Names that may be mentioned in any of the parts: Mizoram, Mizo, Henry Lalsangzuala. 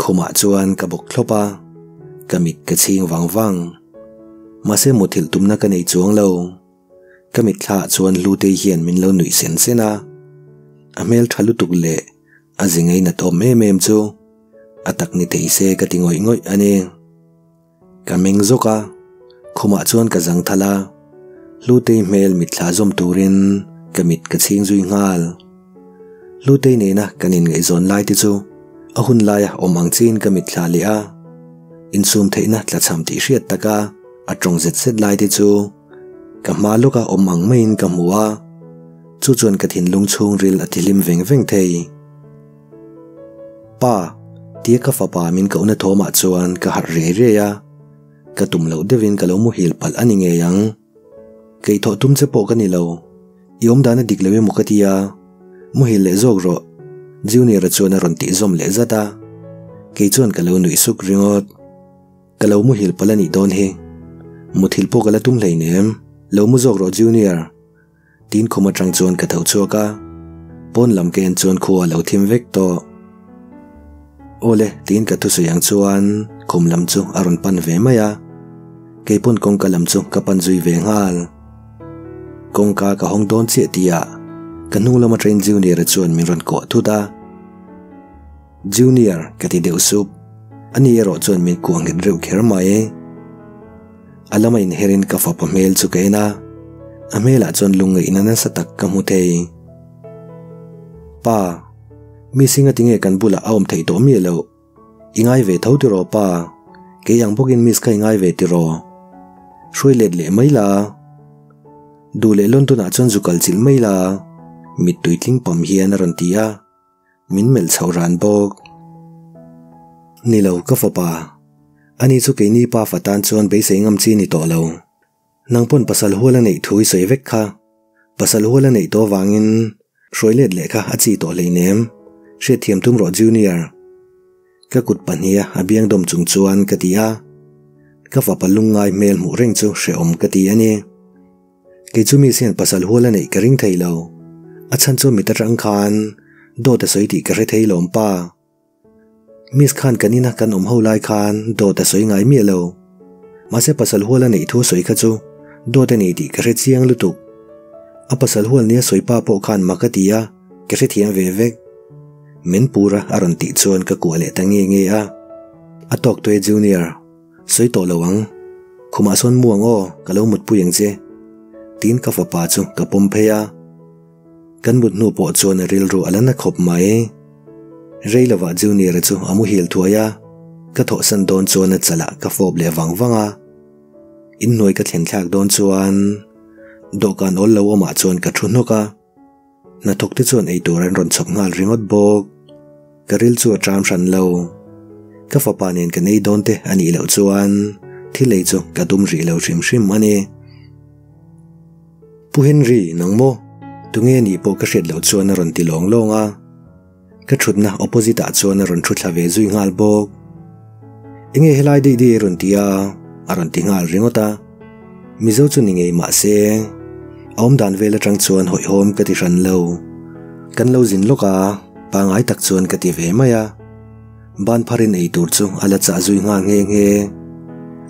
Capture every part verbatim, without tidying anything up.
Kumajuan kabuklopa, kamit kaching wangwang, masemutil tumna kanay juang lo, kamit la juan lute hien min lo nui sen sena, amel thalutukle, azingay na to memem jo, atak ni teise katingoy ngoy ane, kameng zoka, kumajuan kazang thala, lute mel mitla zom turin, kamit kaching zui ngal, lute nena kanin ngay zon lai ti jo, ahun laya o mangchin kamit lalia. Insum thay na tlatsam ti siyat taka at rong zet-zet lai ti chu. Kamalo ka o mangmain kamua. Chuchuan katin lungchung ril at hilim veng-veng thay. Pa, tiya ka fapamin ka unatoma chuan ka harre-reya. Katumlaw devin kalaw muhil pal aningayang. Kay to tumsepo kanilaw. Iyom dana diglawi mo katiya. Muhil le zogro. Diw ni rachuan na ronti izom lezata. Kay chuan kalaw nu isuk ringot. Kalaw mo hil pala ni Don he. Muthil po kala tumlay niyem. Law mo zogro junior. Din kumatrang chuan kataw chua ka. Pon lam kayan chuan kuwa law tim vekto. Ole, din katusuyang chuan. Kumlam chu aron panve maya. Kay pon kong kalam chu kapanzuy vengal. Kong ka kahong Don siya tiya. Kanung lama train junior chuan minron ko tuta. Junior katide usup. Ani ero chuan min kuang hidrew kermae. Alama inherin ka fapamel chukay na. Amela chuan lungay inanan sa takkamutay. Pa, mising atingay kanbula awam tay to mielo. Ingay ve tao tiro pa. Kayang bogin mis ka ingay ve tiro. Shuy ledle may la. Dule lon to na chuan zukal chil may la. Mituitling pamhiya na rantiya, min mel sauran bog. Nilaw ka fapa, ani su kay ni pa fatan chuan bay sa ingamchi ni tolaw. Nang pon pasalhuala na ito sa ivek ka, pasalhuala na ito vangin, soyled le ka at si tolay niyem, siya tiyem tumro junior. Kakutpan niya abiyang domchung chuan katiya, kafapalungay mel mureng chu siya om katiya niya. Kay chumisyan pasalhuala na ikaring taylaw. At san chuan mitarang khan, do ta soy di kare thay lom pa. Mis khan kanina kan umhaw lai khan, do ta soy ngay mielo. Masa pasalhuala na ito soy ka chu, do ta ni di kare tiyang lutuk. A pasalhuala niya soy papo khan makatiya, kare tiyang vevek. Min pura aron ti chuan kakualit ang ngingi a. Atok to e junior, soy tolawang. Kumason muang o, kalaw mutpuyang je. Tin ka fapa chu kapumpeya. Kan bud nu po chuan na rilru alan na khop mai. Reilawa junior chu amu hil thuaya. Katho san don chuan na chala ka foble wangwanga. In noi ka thlen thlak don chuan. Dokan ol lo ma chuan ka thrunoka. Na thokti chuan ei turan ron chok ngal ringot bok. Ka ril chu atram san lo. Ka fapanin ka nei don te ani lo chuan. Thilei chu ka dum ri lo rim rim mane. Pu Henry nang mo. Tunge ni po kasyad lao chuan na ron tilong lo nga. Katrut na opposita chuan na ron trutlawe zui ngal bog. Inge hilay di di ron tiya, aron ti ngal ringota. Mizaw chuan inge maase. Aum dan vela trang chuan hoi hom katishan lo. Kan lao zin lo ka, pangay tak chuan kative maya. Ban pa rin ay turcho alat sa zui ngal nge nge.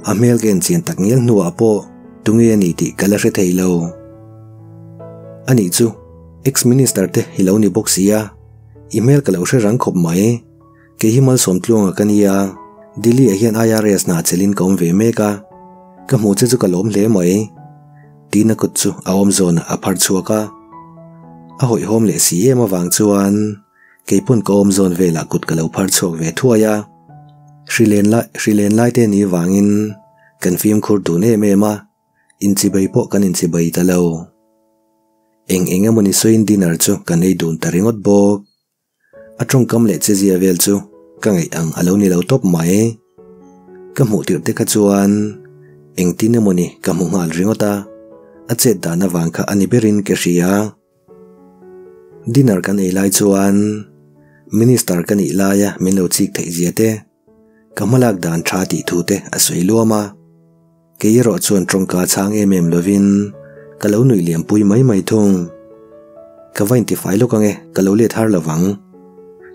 Amel gen siyan tak ngil nuwa po. Tunge ni ti kalasya tay lo. Ani chu, ex-minister te hilaw ni Boksiya, email kalaw siya rang khop mai, kay himal somtlunga kaniya, dili ayan I R S na atsilin kaum veme ka, kamuche chu kalom le mai, di nakut chu awam zon na apar chua ka, ahoy hom le siya mawang chuan, kay pun kaum zon ve lakut kalaw par chua ve thuaya, shrilen lai te ni wangin, kanfim kurdune mema, insibay po kan insibay talaw. Eng-enga mo ni soyin dinar cho kanay doon taringot bog. At rong kamlet siya siya vel cho kangay ang alaw nilaw top mae. Kamutir te katsuan. Eng tina mo ni kamungal ringota. At siya dana vang ka anibirin kasiya. Dinar kanay lai chuan. Minister kanay laya minlaw chik taiziyate. Kamalak daan trati tute asway luama. Kaya ro chuan trongka chang emem lovin kalaw nui liam pui may may thong. Kawain ti fai lokang eh kalaw let har lawang.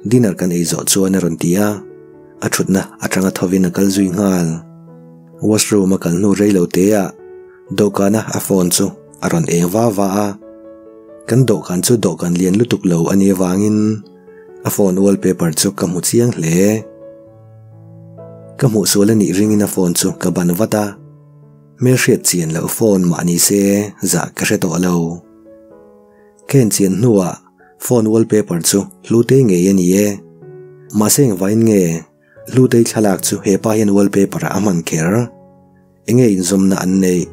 Dinar kan ay zo chuan naron tiya. Atut na atrang atawin na kalzuy ngal. Wasro makal nuray law teya. Doka na afonso aron e vavaa. Kan dokan chu dokan lian lutuk law ane vangin. Afon wallpaper chu kamut siyang le. Kamu suala ni ringin na phone so kabanwata. May siyat siyan lao phone maani se za kaseto alaw. Kain siyan nuwa phone wallpaper so lute ngayon iye. Maseng vain nge lute chalak so hepahin wallpaper aman care. Ingay insom na anay.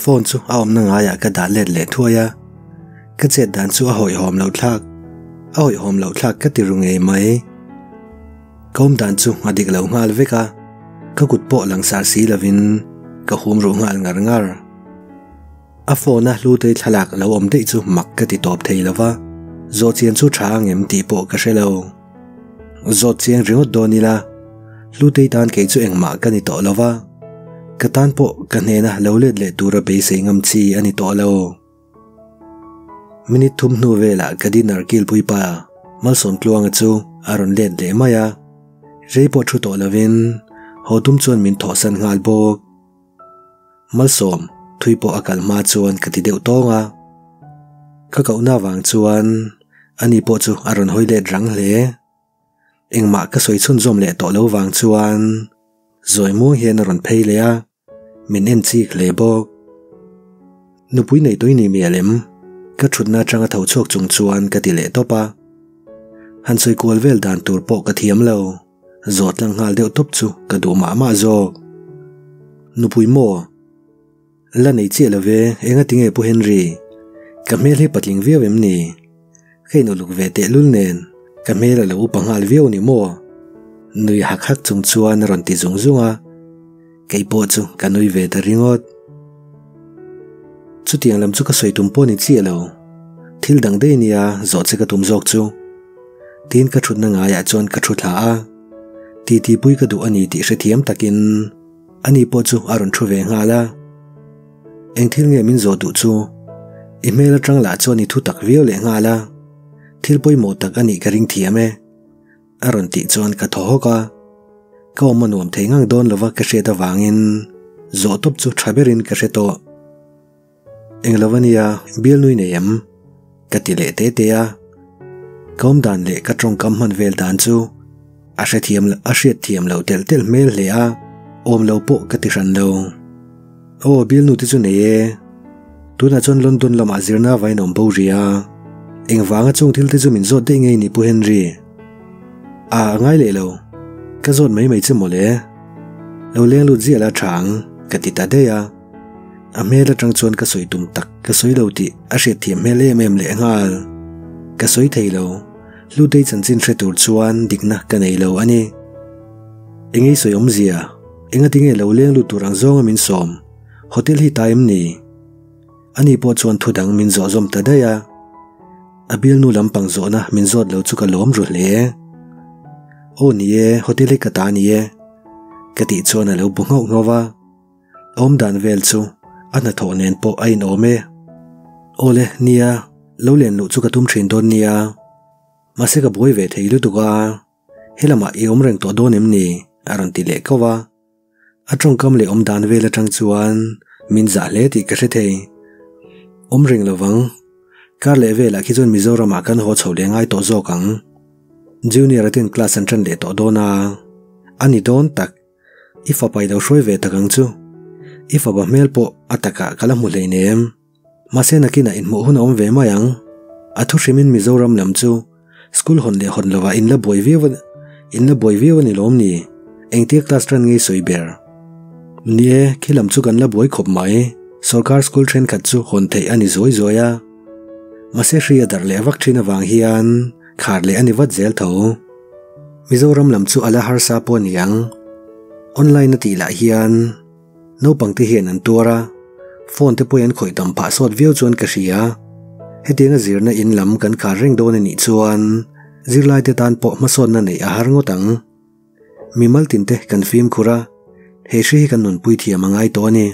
Phone su aom na ngaya ka dalet le tuaya. Ka jet dan su ahoy hom lao tlak. Ahoy hom lao tlak ka tirung e may. Kaum dan su ngadik lao ngal veka. Kakutpo lang sarsi lavin. Kahumro ngal ngar ngar. Afo na lute thalak lao om dek su mak ka titop thay lava. Zot siyang su trang em tipo ka shelaw. Zot siyang ringot do nila. Lute tan kay su eng mak ka nito lava. Katan po kanena laulit le tura base ngam chi anito alaw. Minitum novela kadinar kilpuy pa. Malson kluang atso aron led le maya. Ray po chuto alawin. Hodum chon min thosan ngalbog. Malsom tuy po akal ma chon katidew to nga. Kakaunawang chon. Ani po chu aron hoy led rang le. Ing ma kasoy chun zom le to alaw vang chon. Rồi mua hiền aron pay le a. Min en chik le bog. Nupui nei tui ni mia lem. Ka chut na trang athaw chok chung chuan ka ti le topa. Han soi kual vel dan tur po ka thiam lo. Zot lang ngal deu top chu ka du ma ma zog. Nupui mo. La nei che lave enga ting e pu Henry. Ka mel hi patling viau em ni. Kei no luk ve te lul nen. Ka mel la u pangal viau ni mo. Nui hak hak chung chuan ron ti zung zunga. Kay po chu ka nui ve ta ringot. Chu tiang lam chu ka soi tum po ni chi alo. Thil dang de niya zo che ka tum zok chu. Tin ka thut na ngaya chon ka thut la a. Ti ti pui ka du ani ti se thiam takin. Ani po chu aron thu ve nga la. Eng thil nge min zo du chu. Email atang la chon ni thu tak veo le nga la. Thil poi mo tak ani ka ring thiam e. Aron ti chuan ka thohoka. Ka omanuam thay ngang doon lava kaseta vangin. Zotop chu traberin kaseto. Eng lava niya bil nui neyem. Katile te teya. Kaum dan le katrong kamhan vel dan chu. Asyat tiyam lao tel tel mel lea. Om lao po katishan lao. O bil nu ti chu neye. Tuna chuan London lam azir na vain ombo riya. Eng vanga chung til ti chu min zot de ngay ni pu Henry. À ngay lệ lâu. Các giọt mấy mấy chứ mô lệ. Lâu lên lụt dịa là tráng. Cả tí ta đây à. À mê là trăng chuôn cả xoay tùm tắc. Cả xoay lâu tị. À sẽ thiểm mê lệ mềm lệ ngàl. Cả xoay thầy lâu. Lụt đây chẳng xin sẽ tụt chuôn. Địch nạc cả này lâu anh ấy. Anh ấy xoay ống dịa. Anh ấy tính ấy lâu lên lụt tù răng dông ở mình xóm. Hồ tiết hi ta em nì. Anh ấy bỏ chuôn thu đắng mình rõ dòng ta đây à. À biết nụ lắm bằng rõ nà. Mình giọt lâu chú cả lốm rồi lệ. O niye hotele kata niye. Kati cho na lao bungaw ngawa. Om dan vel cho. At nathonen po ayin ome. Ole niya. Lao len no cho katum trindon niya. Masi ka boy ve thay lutuka. Helama i om reng to donem ni. Aron tile kawa. Atrong kam le om dan vel atang chuan. Min za le ti kasitay. Om reng lovang. Kar le ve la kizon Mizoram akan ho chow le ngay to zokang. Junior atin klasan tran le to dona. Ani don tak. Ifa pay daw shoy ve tagang chu. Ifa ba mel po ataka kalamulay niyem. Masena kina inmo hun om ve mayang. Atho shimin Mizoram lam chu. School hon le hon lawa in la boy viva. In la boy viva ni lom ni. Eng tia klas tran ngay soy ber. Niye kilam chu gan la boy khop may. Sorkar school tren kat chu hon thay ani zoy zoya. Masena shriya dar le vak trina vang hiyan. Khar le ani vat zel tho. Mizoram lam chu ala har sa po niyang. Online na tila hiyan. No pang ti hiyan ang tura. phone te pawh in khoi tam pha sawt view chuan ka hria hetinga zirna in lam kan kha reng dawn ani chuan zirlai te tan pawh mason na nei a har ngotang mimal tin te kan film khura he shri kan nun pui thia mangai to ni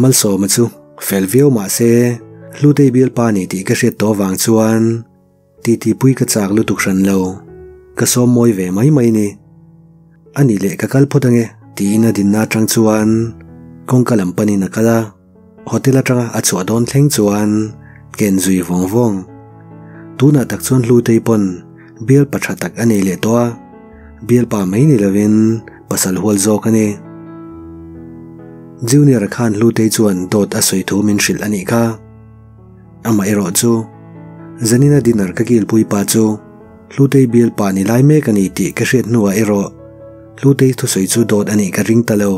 malso ma chu fel view ma se lutei bil pa ni ti ka hret to wang chuan ti ti pui ka chak lutuk ran lo ka som moi ve mai mai ni ani le ka kal phodange ti na din na tang chuan kong kalam pani na kala hotel atanga achu adon thleng chuan ken zui vong vong tuna tak chuan lu tei pon bial patha tak ani le to bial pa mai ni lawin pasal hol jok ani junior khan lu tei chuan dot asoi thu min shil ani ka ama ero chu zanina dinner ka gil pui pa chu lu tei bial pa ni lai me kan i ti ka hret nuwa ero lu tei thu soi chu dot ani ka ring talo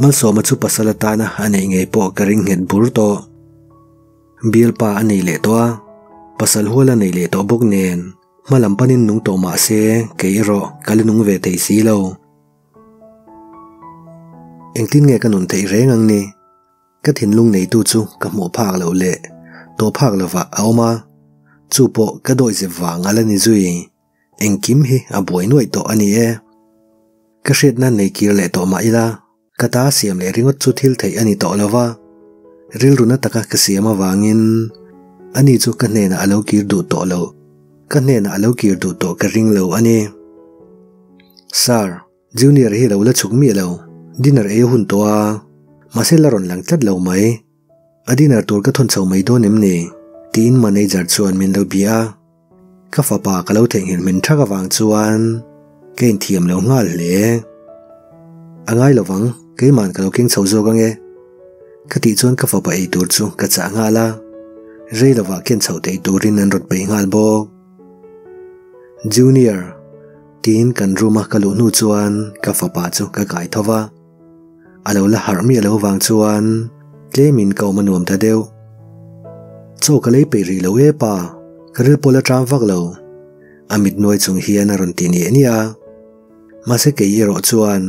malso machu pasalatana anei ngei po karing het burto bilpa anei le to pasal hola nei le to boknen malampanin nung to ma se keiro kalinung ve tei silo engtin nge kanun tei rengang ni kathin lung nei tu chu ka mo phak lo le to phak lawa aoma chu po ka doi je wangala ni zui engkim hi aboi noi to ani e ka hret na nei kir le to ma ila kata siam le ringot chu thil thei ani to lawa ril runa taka ka siama wangin ani chu kan nena alo kir du to lo kan nena alo kir du to ka ring lo ani sar junior hi lo la chukmi lo dinner e hun to a masela ron lang tat lo mai a dinner tur ka thon chau mai do nem ni tin manager chuan min lo bia ka fa pa ka lo theng hin min thaga wang chuan kein thiam lo ngal le angai lo wang cái màn cái đầu kinh sầu dâu nghe cái tí chuan cái phở bảy tuổi chuan cái chả ngà la rơi là vợ kinh sầu tây tuổi rin ăn rột bảy ngàn bo junior tin cần ruma cái lũ nu chuan cái phở ba chuan cái cải thua va alo là hàm mi alo vàng chuan lấy mình cầu mình uống ta đều sau cái lấy bảy rì lâu ấy pa cái rượu pola tram vác lâu amit nuôi chuan hiền ăn rột tin nhẹ nhia mà sẽ cái gì rồi chuan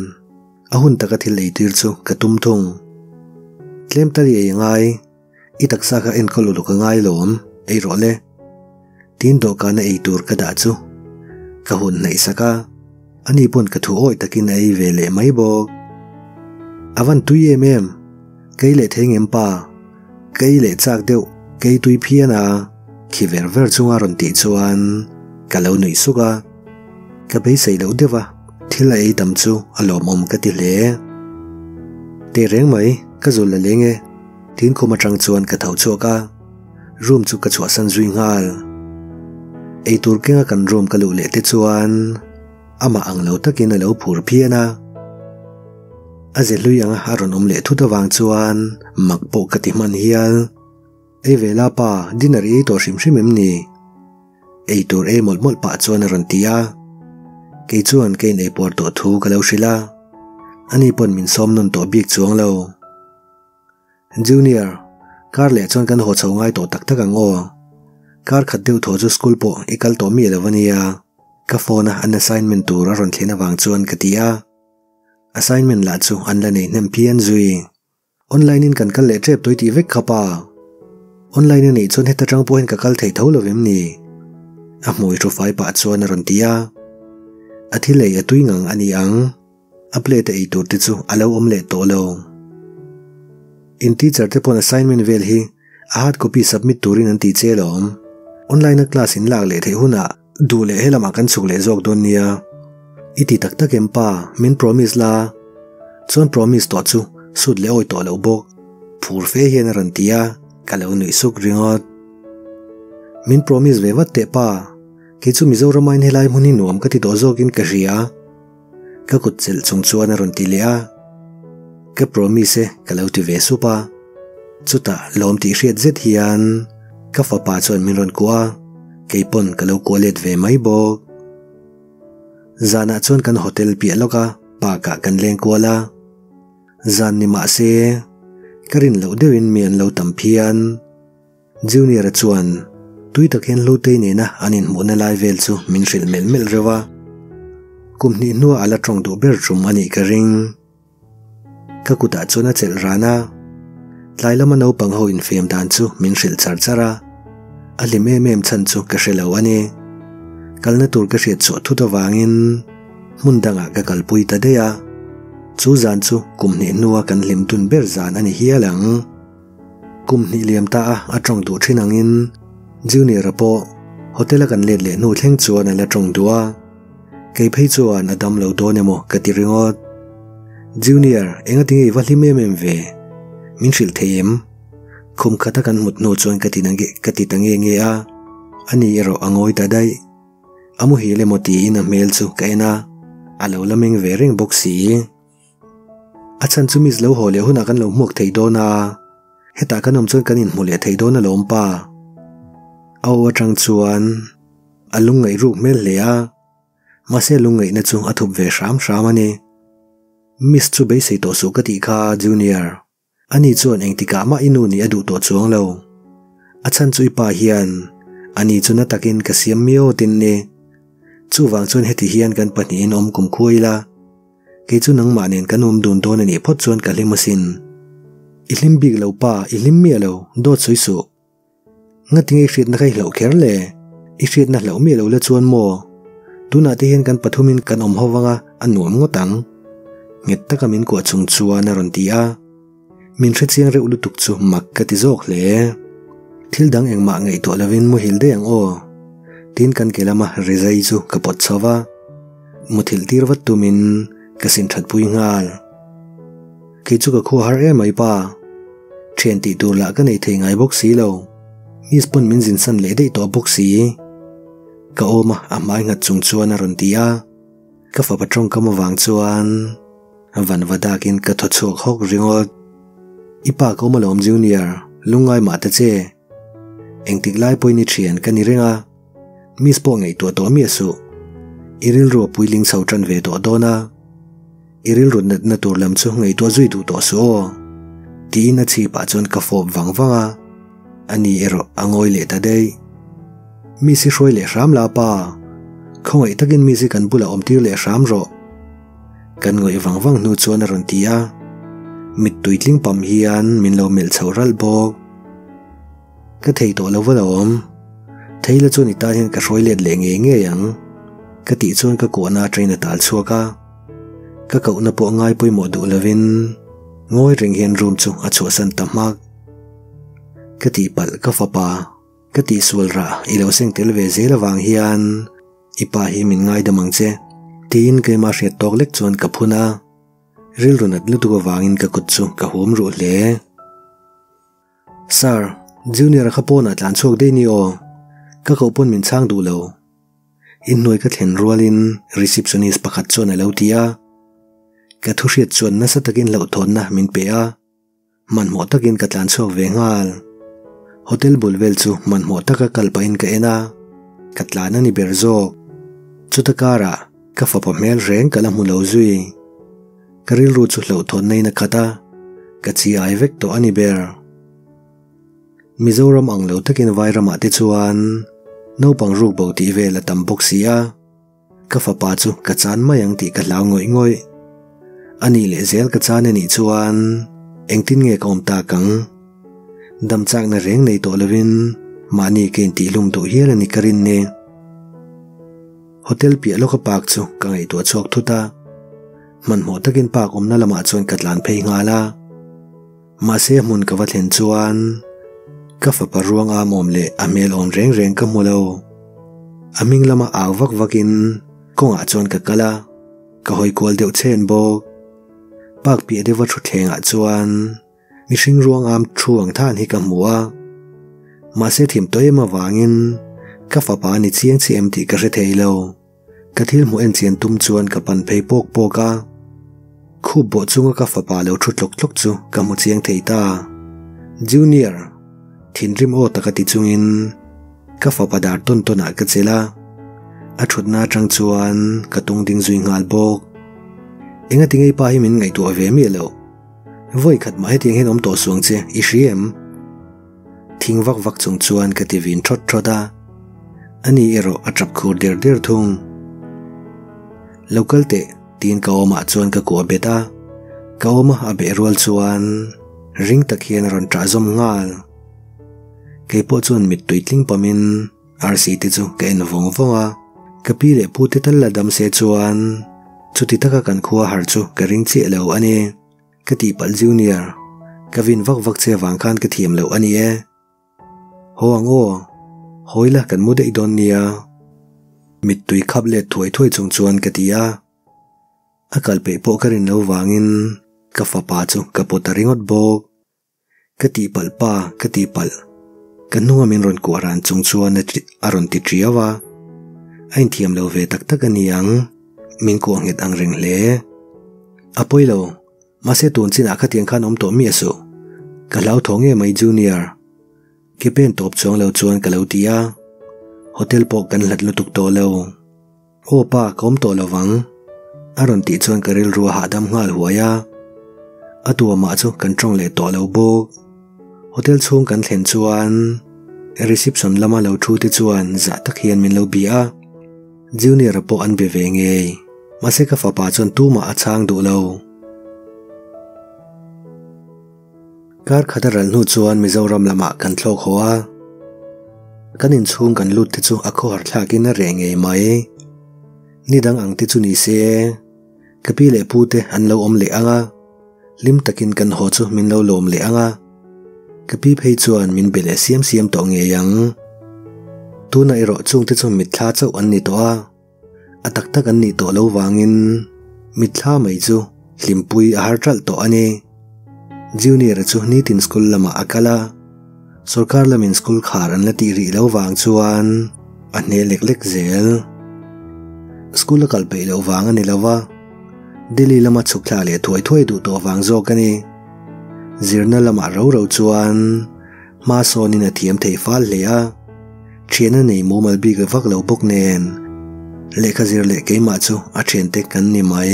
ahun taka thilei tir chu katumthung tlem tali ei ngai i taksa kha en kolulu ka ngai lom ei ro le tin do ka na ei tur ka da chu ka hun nei saka ani pon ka thu oi takin ei ve le mai bo avan tui em em kei le theng em pa kei le chak deu kei tui phiana khi ver ver chunga ron ti chuan ka lo nei suka ka be sei lo dewa thila ei tam chu alom om ka ti le te reng mai ka zul le nge tin khoma tang chuan ka thau chu ka room chu ka chua san zui ngal ei tur kenga kan room ka lu le te chuan ama ang lo takin lo phur phiana aje lu yang haron om le thu da wang chuan makpo ka ti man hial ei vela pa dinner ei to shim shim em ni ei tur ei mol mol pa chuan ron tia kei chuan kei nei por to thu ka lo hrila ani pon min som nun to bik chuang lo junior kar le chuan kan ho chho ngai to tak tak ang o kar khat deu tho chu school po ikal to mi elawania ka phone an assignment tur a ron thlena wang chuan ka tia assignment la chu an la nei nem pian zui online in kan kal le trep toi ti vek khapa online in ei chuan heta tang point ka kal thei tho lovem ni a moi tro fai pa chuan ron tia athilei atui ngang ani ang aple te eitur ti chu alo om le to lo in teacher te pon assignment vel hi a hard copy submit turin an ti chelom online class in lak le thei huna du le helama kan chuk le jok don nia iti tak tak em pa min promise la chon promise to chu sud le oi to lo bok phur fe hian ran tia kalo nui suk ringot min promise ve wat te pa kichu mizorama in helai huni nuam ka ti to zokin ka hria ka kutchel chung chuan ron ti lea ka promise ka lo ti ve supa chuta lom ti hriat zet hian ka fa pa chuan min ron kwa ke pon ka lo kolet ve mai bo zana chuan kan hotel pi aloka pa ka kan leng kola zan ni ma se karin lo deuin mian lo tam phian junior chuan tui takin lu tei ni na anin mona lai vel chu min ril mel mel rewa kumni nuwa ala trong do ber rum ani ka ring ka kuta chona chel rana Lailaman o panghoin fiyam tansu minshil tsartsara. Alimemem tsansu kasilawani. Kalnatur kasitso tutawangin. Munda nga kakalpuy tadaya. Tuzansu kumni nuwa kan limtun berzan ani hiyalang. Kumni liam taa atrong du chinangin. Juni rapo. Hotela kan ledle nu tengtsua na latrong dua. Kay paytsua na damlaw donemo katiringot. Junior engatingi valimemem ve. Minshil thayem, khum khatakan mutno chuan katinangi katitange ngea, ani ero angoi tadai, amu hile moti na melchu kaina, alo lameng wearing boxi, achan chumis lo hole huna kan lo muk thei dona, heta kanom chuan kanin mule thei dona lompa, aw atang chuan, alungai ru mel lea, mase lungai na chung athup ve shram shram ani, miss chu be sei to su katika junior. Ani chuan ang tika mainu ni adu to chuang lo. Achan chu ipa hian, ani chu na takin kasiam mio tin ni. Chu wang chuan heti hian kan panin om kum khuila. Ke chu nang manen kan om dun ton ani phot chuan ka limasin. Ilim big lo pa, ilim mi lo, do chui su. Ngating ikrit na kai lo kher le. Ikrit na lo mi lo la chuan mo. Tu na te hian kan pathumin kan om hawanga anuam ngotang. Ngetta kamin ko chung chua na ron tia. Min siyang reulutuk tsu magkatizok le. Tildang ang maa ngay ito alawin mo hilde ang o. Tin kan kila ma rezay tsu kapot sawa. Mutildirvat tumin kasintrad po yung hal. Kitsu kakuhar e may pa. Chenti dula ka na itay ngay boksi lo. Ispon min zinsan lede ito boksi. Kao ma amay ngat tsung tsuan na rontia. Kafapatrong kamawang tsuan. Vanvadakin katotsok hok ringot. Ipa ko malom junior, lungay mata che. Ang tiglay po ni Chien kanire nga. Miss po ngay tuwa to miyasu. Iril ro puiling sautran ve to adona. Iril ro nat naturlam so ngay tuwa zui tu to so. Di na chi pa chon kafob vang vanga. Ani ero angoy le taday. Misi shoy le sham la pa. Kung ngay tagin misi kan pula omtir le sham ro. Kan ngay vang vang no chua naron tiya. Mituitling pamhiyan min lo mil saural bog. Ka thay to alaw valawam. Thay la chun itahin ka shoy led le nge nge yang. Ka ti chun ka kuwa na tray na tal chua ka. Ka kao na po ngay po'y modu ulawin. Ngoy ring hiyan room chung at suasan tamak. Ka ti pal ka fapa. Ka ti sual ra ilaw sing telveze lawang hiyan. Ipahi min ngay damang che. Tiin kay masyat toklek chun ka puna. Rilron at lutukawangin kakutsu kahumro le. Sir, junior ka po na atlansog din niyo. Kakaupon minsang dulaw. Inoy katlen rualin, reseptionist pakatso na law tiya. Katusyat son na sa tagin lauton na minpea. Manmotagin katlansog vengal. Hotel Bulvelso manmotagakalpain kaena. Katlana ni Berzog. Tsutakara, kafapamel reng kalamulaw zui. Karil rutsu lauton na inakata, katsi aivek to aniber. Mizoram ang lautakin vairam atitsuan, naupang rugbaw ti ve latampok siya, kafapatsu katsan mayang ti katlaw ngoy-ngoy. Anile zel katsanin itsuan, ang tinge kaumtakang, damtsak na reng na ito alawin, maanikin ti lungtuhiran ni Karin ni. Hotel pialo kapaksu kang ito at suaktuta, manmotagin pa akom na lama at suan katlan pahingala. Masehmun kavatlen suan. Kafaparuang amomle amel om reng-reng kamulaw. Aming lama awak-wakin kung at suan kakala. Kahoy kual deo tsenbog. Pagpiede vatruteng at suan. Mising ruang am truang taan hikamua. Masethim toye mawangin. Kafapaan itiyang C M T kasetaylaw. Katil mo ensiyan tumtsuan kapanpay pokpoka. Kubo tsunga kafapalaw trutlok-tlok tsu kamutsiyang tayta. Junior, tindrim o takatitsungin. Kafapadar tonton agad sila. Atrot na trangtsuan katungding zuing halbog. Ingating ay pahimin ngay tuwa vemilaw. Voy katmahiting hinom tosuang siya isiyem. Tingvak-vak tsungtsuan kativin trot-trota. Ani ero atrap ko dir-dirtung. Lokal te, tin kaoma at suan kakuwa beta. Kaoma abe erual suan. ring takian ron trazom ngal. Kay po chun mit tuitling pamin R C T chu ka en vong vonga kapile puti tal ladam se chuan chuti taka kan khuwa har chu ka ring che lo ani kati pal junior kavin vak vak che wang khan ka thiam lo ani e hoango hoila kan mude idon nia mit tui khap le thoi thoi chung chuan katia akal pe po karin lo wangin ka fa pa chu ka pota ringot bok kati pal pa kati pal kanu amin ron ko ran chung chuan aron ti triawa ain thiam lo ve tak tak aniang min ko nget ang ring le apoilo mase tun chin akatiang khan om to mi asu kalau thong e mai junior ke pen top chong lo chuan kalau tia hotel pok kan lat lutuk to lo o pa kom to lo wang aron ti chuan karil ruha dam ngal huaya atua ma chu kan trong le to lo bo hotel chung kan thlen chuan reception lama lo thu ti chuan za tak hian min lo bia junior po an be ve nge mase ka fa pa chuan tu ma achang du lo kar khadaral nu chuan Mizoram lama kan thlok hoa kanin chung kan lut ti chu akho har thlakin a re nge mai nidang ang ti chu ni se kapile pute an lo om le anga lim takin kan ho chu min lo lom le anga kapi phei chuan min bele siam siam to nge yang tuna ero chung te chu mithla chau an ni to a atak tak an ni to lo wangin mithla mai chu hlimpui a har tral to ani junior chu ni tin school lama akala sarkar lamin school khar an lati ri lo wang chuan ane lek lek zel school kal pe lo wang ani lawa Delhi lama chukla le thoi thoi du to wang zo kani zirna lama rau rau chuan ma sawni na thiam thei fal le a thiana nei mu mal bi ka vak lo bok nen lekha zir le ke ma chu a thian te kan ni mai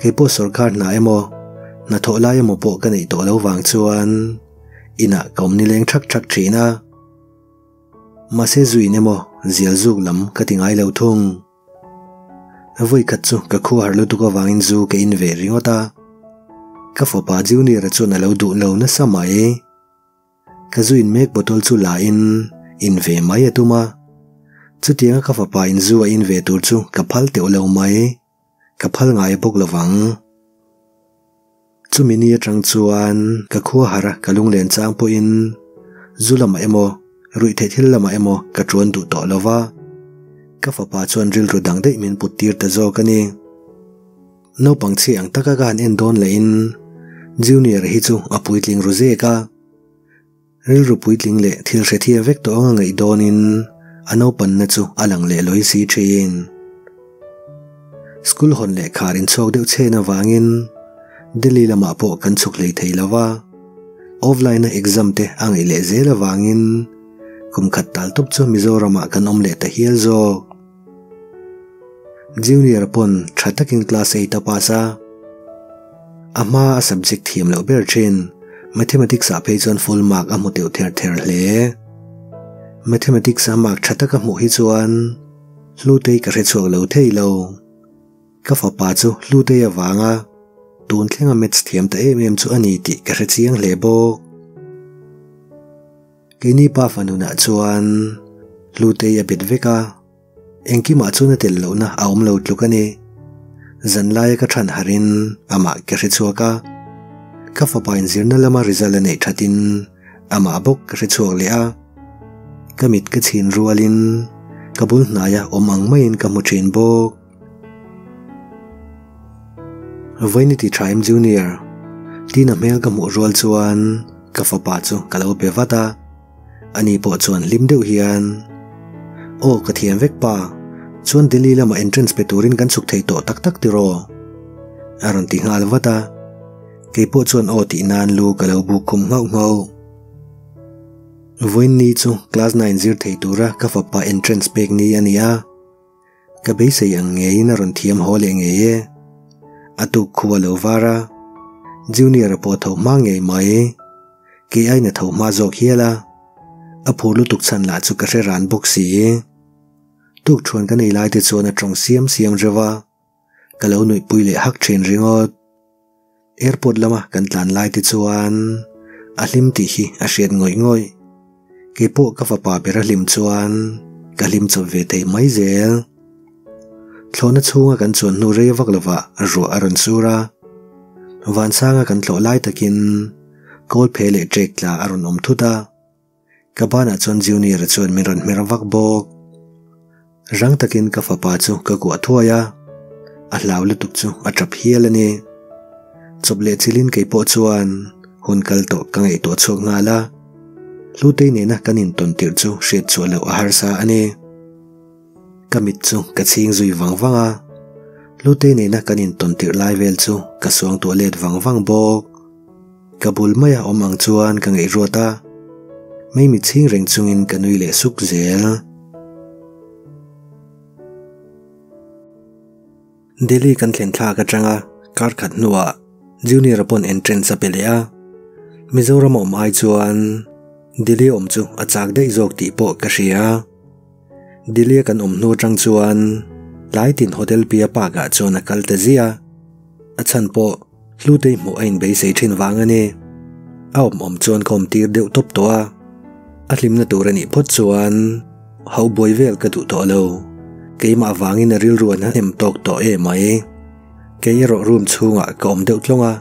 ke po sarkar na emo na tholai emo po kan ei to lo wang chuan ina kom ni leng thak thak thina ma se zuine mo zil zuk lam katingai lo thung avoi khat chu ka khu har lo tu ka wangin zu ke in ve ringota ka fo pa junior chu na lo du lo na samai ka zuin mek botol chu la in in ve mai atuma chutia ka fo pa in zu in ve tur chu ka phal te lo mai ka phal ngai bok lawang chumini atang chuan ka khu hara ka lung len chang po in zulama emo rui the thil lama emo ka tron du to lowa ka fo pa chuan ril ru dang dei min put tir ta zo kani no pangchi ang taka gan en don lein junior hi chu apuitling ruzeka ril rupuitling le thil se thia vek to ang ngai donin ano pan na chu alang le loi si thein school hon le kharin chok deu chena wangin Delhi lama po kan chuk lei thei lawa offline exam te ang ile zela wangin kum khat tal top chu Mizoram kan om le ta hial zo junior pon thatakin class eight ta pasa ama subject thiam lo ber thin mathematics a phei chon full mark a muteu ther ther hle mathematics a mark thataka mu hi chuan lutei ka re chuak lo thei lo ka fa pa chu lutei awanga tun thleng mets thiam ta em em chu ani ti ka re chiang hle bo kini pa fanuna chuan lutei a bit veka engki ma chu na tel lo na aum lo tlukani zanlai ka than harin ama ke re chuaka ka fa pain zirna lama rizal nei thatin ama bok ka re chuak le a kamit ka chin rualin kabul na ya omang main ka muchin bok vanity time junior tina mel ka mu rual chuan ka fa pa chu kalau pe vata ani po chuan limdeu hian o ka thiam vek pa chuan Delhi lama entrance pe turin kan suk thei to tak tak ti ro aron ti ngal wata ke po chuan o ti nan lu ka lo bu khum ngau ngau voin ni chu class nine zir thei tura ka fa pa entrance pek ni ania ka be se yang nge in aron thiam ho le nge ye atu khuwa lo wara junior po tho ma nge mai ke ai na tho ma jok hiala apolu tuk chan la chu ka re ran bok si tuk chuan ka nei lai te chuan a trong siam siam rewa ka lo nui pui le hak thren ringot Airport lama kan tlan lai ti chuan ahlim ti hi a hriat ngoi ngoi ke po ka fapa ber ahlim chuan ka hlim chaw ve te mai zel thlona chunga kan chuan nu rei vak lova a ru aron sura van sanga kan tlo lai takin kol phele trek la aron om thuta kabana chuan junior chuan miron merawak bok rang takin ka fapa chu ka ku athoya a hlaw lutuk chu a trap hial ani choble chilin ke po chuan hun kal to kangai to chok ngala lutei ne na kanin ton tir chu hriat chu lo a harsa ani kamit chu ka ching zui wangwanga lutei ne na kanin ton tir lai vel chu ka suang to let wangwang bok kabul maya omang chuan kangai rota mai mi ching reng chungin kanui le suk zel Delhi kan thlen thla ka tanga kar khat nuwa junior upon entrance apelea Mizoram om ai chuan Delhi om chu achak dei jok ti po ka hria Delhi kan om nu tang chuan laitin hotel pia pa ga chona kalte zia achan po hlutei mu ain be sei thin wangani aom om chuan kom tir deu top toa ahlim na turani phot chuan how boy vel ka tu to lo keima wangin ril ruana hem tok to e mai Keiro room chunga kom deu tlonga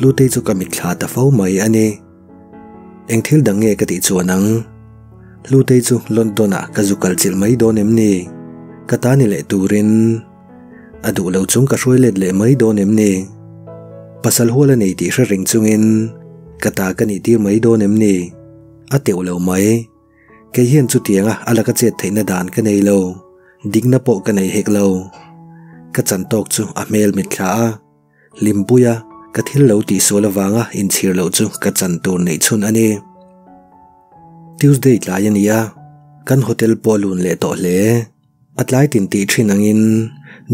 lutei chu kamit thla ta fo mai ani engthil dange ka ti chuanang lutei chu londona ka zukal chil mai don emni katani le turin adu lo chung ka hroi let le mai don emni pasal hola nei ti hra ring chungin kata ka ni ti mai don emni ateu lo mai ke hian chu tianga alaka che theina dan ka nei lo digna po ka nei hek lo Katsantok chu amel mitla limbuya kathil lo ti solawanga inchir lo chu katsantur nei chun ani Tuesday tlayania kan hotel polun le to le atlai tin ti thinangin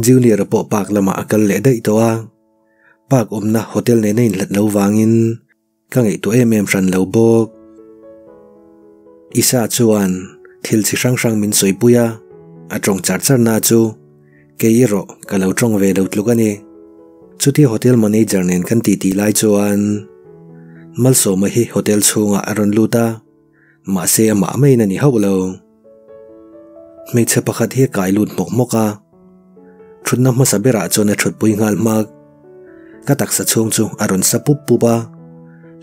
junior po pak lama akal le dei towa pak omna hotel nei nei lat lo wangin kangai to em em ran lo bok isa chuan thil chi sang sang min soipuya atong char char na chu Keiro kalau trong ve lo tlukani chuti hotel manager nen kan ti ti lai chuan malso mahi hotel chunga aron luta ma se ma mai na ni holo me chepa khat he kai lut mok moka thutna ma sabera chona thut pui ngal mak ka taksa chung chu aron sapup puba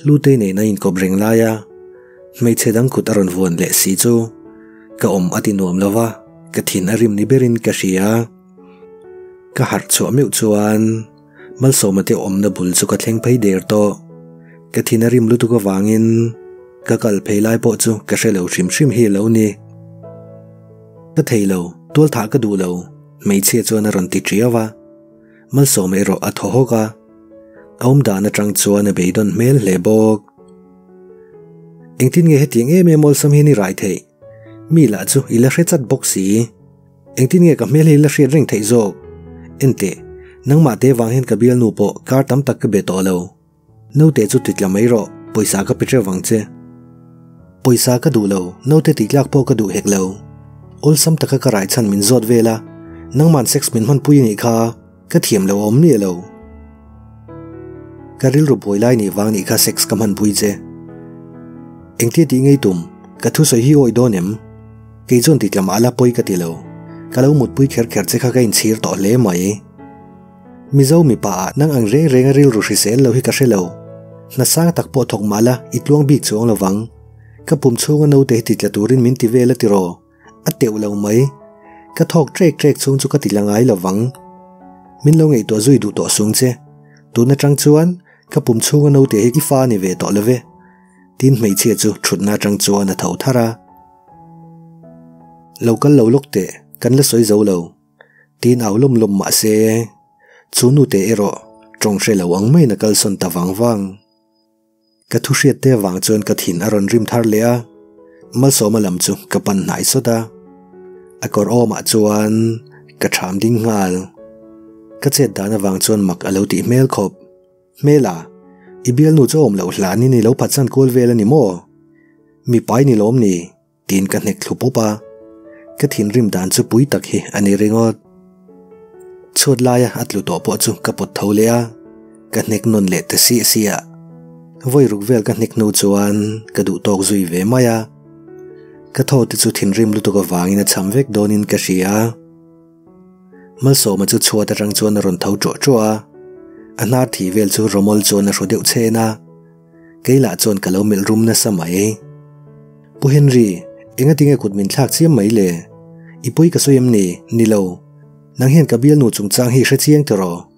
lutei nei na in ko breng laya me chedang khut aron von le si chu ka om atinom lova ka thin arim ni berin ka sia ka har chu ameu chuan malso mate omna bul chu ka thleng phei der to ka thinarim lutu ka wangin ka kal phei lai po chu ka hrelo rim rim hi lo ni ka theilo tol tha ka du lo mei che chuan a ron ti triawa malso me ro atho hoka om dana tang chuan a be don mel le bok engtin nge hetiang em em mol sam hi ni rai thei mi la chu ila hrechat boxi engtin nge ka mel hi la hri reng thei zo Ente, nang mate wanghen kabil nu po kar tam tak ka beto lo. No te chu titla mai ro, poisa ka pitre wangche. Poisa ka du lo, no te titlak po ka du hek lo. Ol sam taka ka rai chan min zot vela, nang man sex min man pui ni kha, ka thiam lo om ni lo. Karil ru boi lai ni wang ni kha sex ka man pui che. Engte ti ngei tum, ka thu so hi oi donem. Ke jon titla mala poi ka ti lo. Kalau mut pui kher kher che kha ka in chir to le mai mizo mi pa nang ang re renga ril ru hrisel lo hi ka hrelo na sang tak po thok mala itluang bi chuang lawang ka pum chunga no te ti tlaturin min ti vela ti ro ateu lo mai ka thok trek trek chung chu ka tilangai lawang min lo ngei to zui du to sung che tu na tang chuan ka pum chunga no te hi fa ni ve to love tin mei che chu thutna tang chuan a thau thara lokal lo lokte kan la soi zo lo tin aw lom lom ma se chunu te ero trong hre lawang mai na kal son ta wang wang ka thu hriat te wang chon ka thin aron rim thar le a mal so ma lam chu ka pan nai soda akor o ma chuan ka tham ding ngal ka che dana wang chon mak alo ti mel khop mela ibel nu chom lo hlani ni lo phachan kol vel ani mo mi pai ni lom ni tin ka hnek thlupo pa ka thin rim dan chu pui tak hi ani ringot chhod laia atlu to po chu ka pot tho lea kanik nun le te si siya. Voi rukvel kanik nu chuan kadu tok zui ve maya. Katho ti chu thin rim lutu ka wangin a chamvek donin ka ria. Malso ma chu chua ta rang chuan a ron thau tro troa. Anar thi vel chu romol chuan a rodeu chena. Keila chuan kalo mil rum na samai. Pu Henry ingating e kut min thak chiam mai le. Ipui ka soyem ni nilo. Nang hian kabil nu chung chang hi hre chiang tero.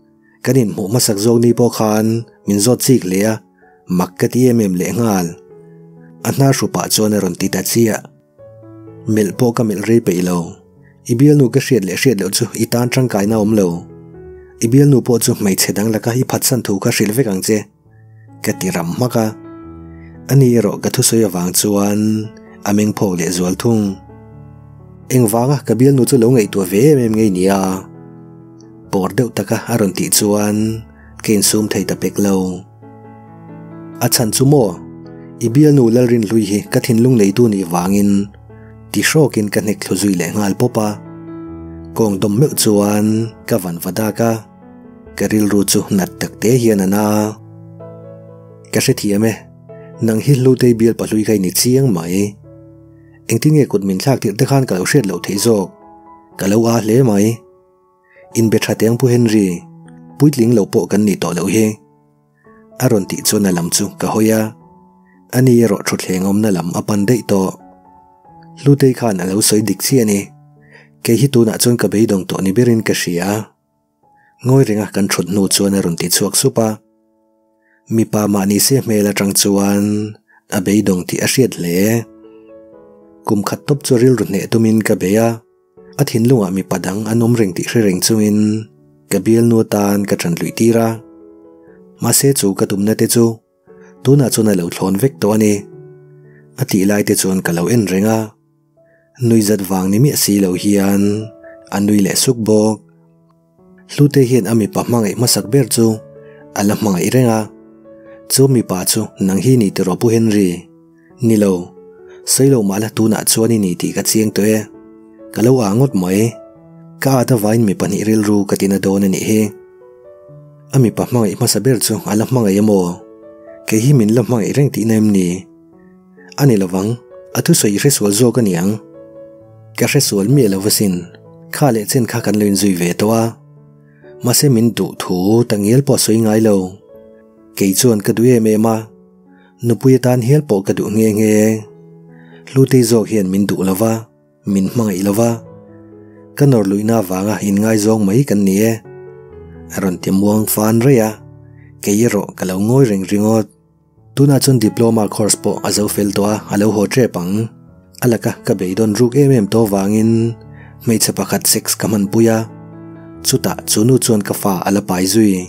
Kanin mo masak zog ni po khan min zot chik lea makkati emem le ngal anna rupa chona ron tita chia mel po ka mel re peilo ibil nu ka hriat le hriat lo chu itan tang kai na omlo ibil nu po chu mai chedang laka hi phatsan thu ka hrilvek ang che katiram maka ani ro ka thu soya wang chuan ameng pho le zual thung engwanga kabil nu chu lo ngai tu ve mem ngai nia por deuh taka aron ti chuan ken sum thei ta pek lo achan chu mo ibil nu lal rin lui hi ka thin lung nei tu ni wangin ti hrokin ka nek thluzui le ngal popa kong dom meu chuan ka van vadaka karil ru chu nat tak te hian ana ka hre thiame nang hi lu te bil palui kai ni chiang mai engtinge kut min thlak tir te khan ka lo hret lo thei jok ka lo a hle mai in betra teng Pu Henry puitling lo po kan ni to lo he aron ti chona lam chu ka hoya ani ro thut hlengom na lam apan dei to lutei khan alo soi dik chi ani ke hi tu na chon ka be dong to ni berin ka sia ngoi renga kan thut nu chona ron ti chuak supa mi pa mani se mela tang chuan a be dong ti a hriat le kum khat top choril ru ne tumin ka beya athin lunga mi padang anom reng ti hre reng chungin kabil nu tan ka than lui tira ma se chu ka tumna te chu tuna chuna lo thlon vek to ani ati lai te chon ka lo en renga nui zat wang ni mi si lo hian anui le suk bok hlute hian ami pa mangai masak ber chu ala mangai renga chu mi pa chu nang hi ni te ro Pu Henry nilo seilo mala tuna chuani ni ti ka chiang to e kalau angot mai ka ata vain mi pani ril ru katina don ni he ami pa mangai masaber chu ala mangai amo ke hi min la mangai reng ti nem ni ani lawang athu soi resol zo ka niang ka resol mi lawasin khale chen kha kan loin zui ve towa mase min du thu tangiel po soi ngai lo ke chuan ka duye me ma nupui tan hel po ka du nge nge lutei zo hian min du lawa min mangai lawa kanor luina wanga in ngai zong mai kan nie aron ti muang fan reya keiro kalau ngoi ring ringot tuna chon diploma course po azo fel toa alo ho tre pang alaka ka be don ruk mm to wangin mai chapakat six kaman puya chuta chunu chon ka fa ala pai zui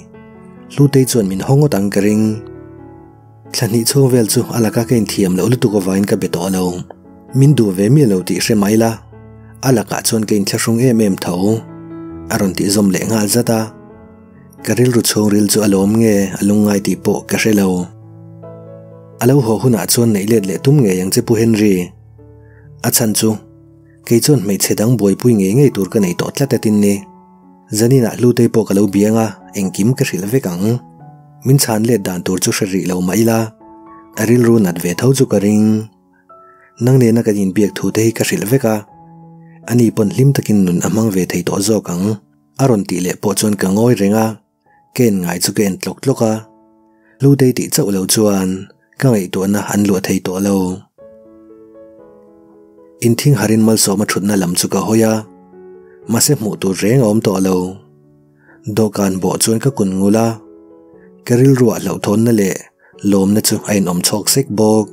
lutei chon min hongo tang kering thani chu vel chu alaka kein thiam lo lutu ko wain ka beto lo min du ve mi lo ti hre mai la ala ka chon kein thlasung em em tho aron ti zom le ngal zata karil ru chhong ril chu alom nge alungai ti po ka hre lo alo ho huna chon nei let le tum nge yang che Pu Henry achan chu ke chon mei chedang boi pui nge nge tur ka nei to tla ta tin ni zanina lu te po ka lo bianga engkim ka hril ve kang min chan le dan tur chu hri lo mai la aril ru nat ve tho chu ka ring nang ne na kadin biak thu te ka hril veka ani pon lim takin nun amang ve thei to zo kang aron ti le po chon ka ngoi renga ken ngai chu ken tlok tloka lu dei ti chau lo chuan ka ngai to na han lo thei to lo in thing harin mal so ma thutna lam chu ka hoya mase mu tu reng om to lo dokan bo chuan ka kun ngula karil ruwa lo thon na le lom na chu ain om chok sek bok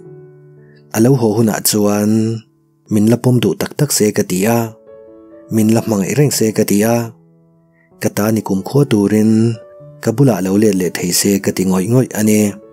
alo ho huna chuan min lapom du tak tak se katia min lamangai reng se katia katani kum kho turin kabula lo le le thei se kati ngoi ngoi ane